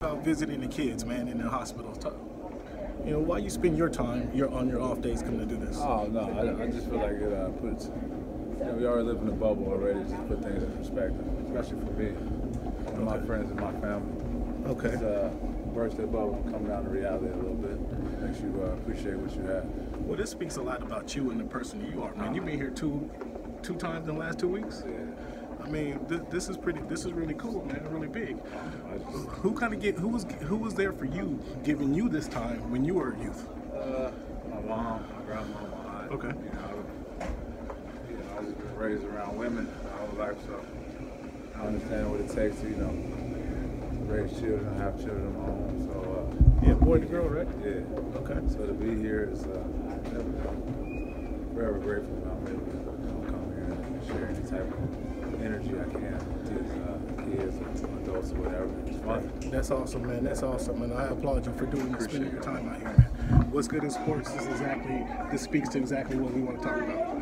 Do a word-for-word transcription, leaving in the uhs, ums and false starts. Uh, visiting the kids, man, in the hospital. You know, why you spend your time, you're on your off days, coming to do this? Oh no, I, I just feel like it uh, puts. You know, we already live in a bubble already. Just put things in perspective, especially for me, and okay. my friends and my family. Okay. Just uh, burst that bubble, and come down to reality a little bit. Makes you uh, appreciate what you have. Well, this speaks a lot about you and the person you are, man. You've been here two, two times in the last two weeks. Yeah. I mean, th this is pretty. This is really cool, man. Really big. Who kind of get? Who was? Who was there for you, giving you this time when you were a youth? Uh, my mom, my grandma, my aunt. Okay. You know, I was, you know, I was raised around women my whole life, so I understand what it takes to, you know, raise children, have children of my own. So uh, yeah, boy to girl, right? Yeah. Okay. So to be here is uh, forever grateful. I'm able to come here and share any type of energy I can with uh, kids or adults or whatever. It's fun. That's awesome, man. That's awesome, and I applaud you for doing this, spending your time out here, man. What's good in sports is exactly, this speaks to exactly what we want to talk about.